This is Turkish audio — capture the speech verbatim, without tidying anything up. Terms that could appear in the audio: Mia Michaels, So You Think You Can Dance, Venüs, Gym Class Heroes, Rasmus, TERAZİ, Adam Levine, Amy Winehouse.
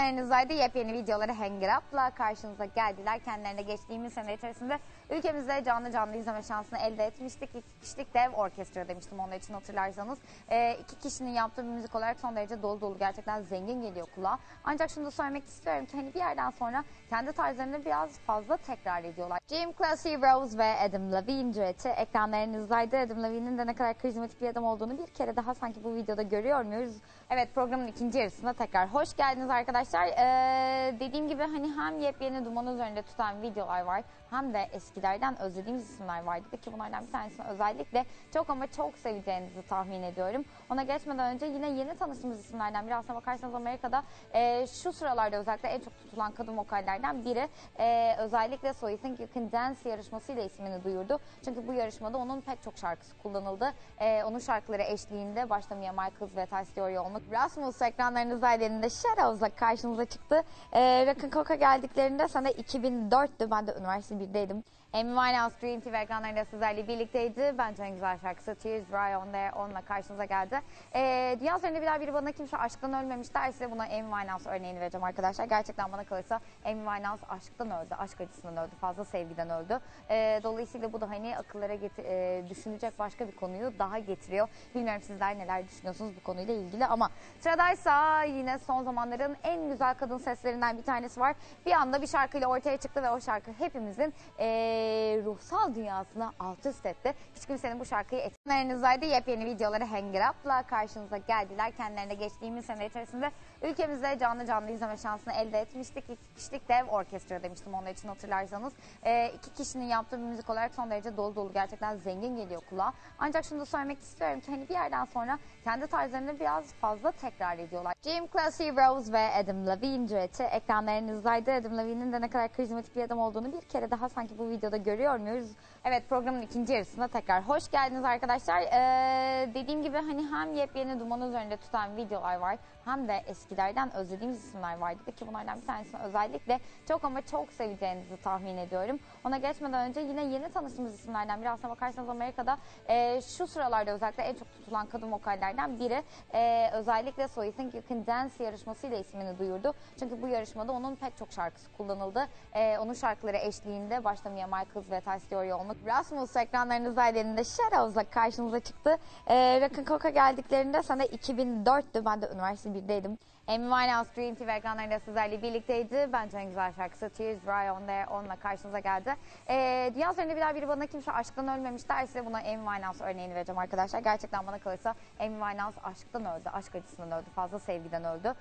Ekranlarınızdaydı. Yepyeni videoları Hangar Up'la karşınıza geldiler. Kendilerine geçtiğimiz sene içerisinde ülkemizde canlı canlı izleme şansını elde etmiştik. İki kişilik dev orkestra demiştim onun için, hatırlarsanız. E, iki kişinin yaptığı bir müzik olarak son derece dolu dolu, gerçekten zengin geliyor kulağa. Ancak şunu da söylemek istiyorum ki hani bir yerden sonra kendi tarzlarını biraz fazla tekrar ediyorlar. Gym Class Heroes ve Adam Levine düeti ekranlarınızdaydı. Adam Levine'in de ne kadar karizmatik bir adam olduğunu bir kere daha sanki bu videoda görüyor muyuz? Evet, programın ikinci yarısına tekrar hoş geldiniz arkadaşlar. Ee, dediğim gibi hani hem yepyeni dumanı üzerinde tutan videolar var, hem de eskilerden özlediğimiz isimler vardı ki bunlardan bir tanesini özellikle çok ama çok seveceğinizi tahmin ediyorum. Ona geçmeden önce yine yeni tanıştığımız isimlerden biri, aslına bakarsanız Amerika'da e, şu sıralarda özellikle en çok tutulan kadın vokallerden biri. E, özellikle So You Think You Can Dance yarışmasıyla ismini duyurdu. Çünkü bu yarışmada onun pek çok şarkısı kullanıldı. E, onun şarkıları eşliğinde başta Mia Michaels ve Ters Teori olmak. Rasmus ekranlarınız ailelerinde Sheroz'la karşınıza çıktı. E, Rock'n Coke'a geldiklerinde sene iki bin dörttü. Ben de üniversite birdeydim. Amy Winehouse Dream T V ekranlarında sizlerle birlikteydi. Bence en güzel şarkısı Tears Dry On Their Own'la karşınıza geldi. Ee, dünya üzerinde bir daha biri bana kimse aşktan ölmemiş derse buna Amy Winehouse örneğini vereceğim arkadaşlar. Gerçekten bana kalırsa Amy Winehouse aşktan öldü, aşk acısından öldü, fazla sevgiden öldü. Ee, dolayısıyla bu da hani akıllara getir, e, düşünecek başka bir konuyu daha getiriyor. Bilmiyorum sizler neler düşünüyorsunuz bu konuyla ilgili ama sıradaysa yine son zamanların en güzel kadın seslerinden bir tanesi var. Bir anda bir şarkıyla ortaya çıktı ve o şarkı hepimizin e, ruhsal dünyasına alt üst etti. Hiç kimsenin bu şarkıyı ekranlarınızdaydı. Yepyeni videoları Hangar Up'la karşınıza geldiler. Kendilerine geçtiğimiz sene içerisinde ülkemizde canlı canlı izleme şansını elde etmiştik. İki kişilik dev orkestra demiştim onun için, hatırlarsanız. E, iki kişinin yaptığı bir müzik olarak son derece dolu dolu, gerçekten zengin geliyor kulağa. Ancak şunu da söylemek istiyorum ki hani bir yerden sonra kendi tarzlarını biraz fazla tekrar ediyorlar. Gym Class Heroes ve Adam Levine düeti ekranlarınızdaydı. Adam Levine'in de ne kadar karizmatik bir adam olduğunu bir kere daha sanki bu videoda görüyor muyuz? Evet, programın ikinci yarısına tekrar hoş geldiniz arkadaşlar. Ee, dediğim gibi hani hem yepyeni dumanı üzerinde tutan videolar var, hem de eskilerden özlediğimiz isimler vardı ki bunlardan bir tanesini özellikle çok ama çok seveceğinizi tahmin ediyorum. Ona geçmeden önce yine yeni tanıştığımız isimlerden biri, aslına bakarsanız Amerika'da e, şu sıralarda özellikle en çok tutulan kadın vokallerden biri. E, özellikle So You Think You Can Dance yarışmasıyla ismini duyurdu. Çünkü bu yarışmada onun pek çok şarkısı kullanıldı. E, onun şarkıları eşliğinde başta Mia Michaels ve Ters Teori olmak. Rasmus ekranlarınız ailelerinde Sheroz'la karşınıza çıktı. E, Rock'n Coke'a geldiklerinde sene iki bin dörttü. Ben de üniversite birdeydim. Amy Winehouse Dream T V ekranlarında sizlerle birlikteydi. Bence en güzel şarkısı Tears Dry On Their Own'la karşınıza geldi. Ee, dünya üzerinde bir daha biri bana kimse aşktan ölmemiş derse buna Amy Winehouse örneğini vereceğim arkadaşlar. Gerçekten bana kalırsa Amy Winehouse aşktan öldü, aşk acısından öldü, fazla sevgiden öldü.